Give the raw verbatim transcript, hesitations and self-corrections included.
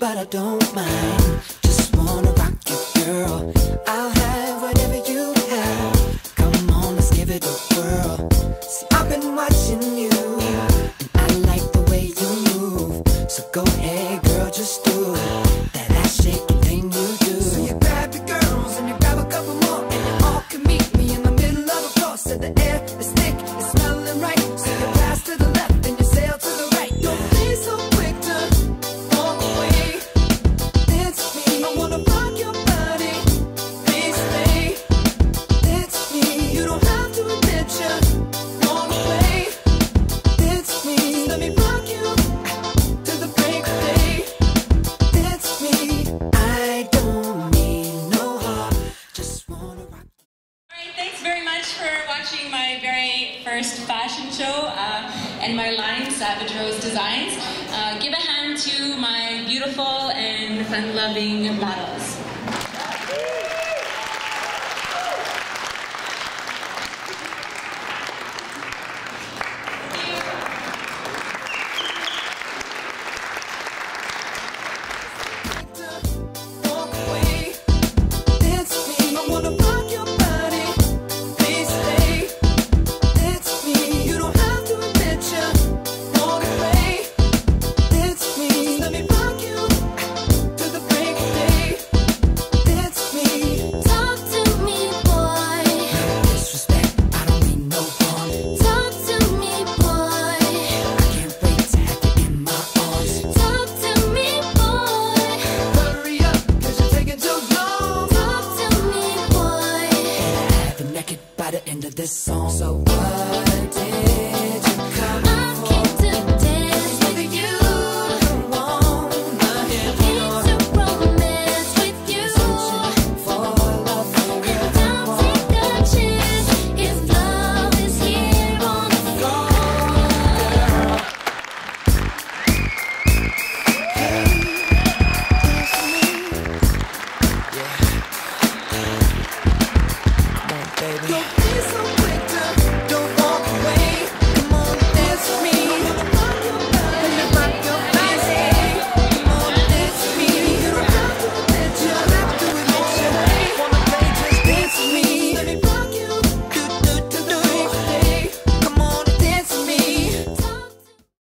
but I don't mind. Just wanna rock you, girl. I'll have whatever you have. Come on, let's give it a whirl. See, I've been watching you, and I like the way you move. So go ahead, girl, just do that ass shaking thing you do. So you grab your girls and you grab a couple more, and you all can meet me in the middle of the floor. So the air is thick, it's smelling right. So you pass to the left and you sail to the right. Don't be so quick to fall away. Dance with me, I wanna rock your body. Please stay. Dance with me, you don't have to admit you're wrong way. Dance with me, just let me rock you to the break of day. Dance with me, I don't mean no harm, just wanna rock you. Alright, thanks very much for watching my very first fashion show uh, and my line, Savage Rose Designs. Uh, give a hand to my beautiful and fun-loving models.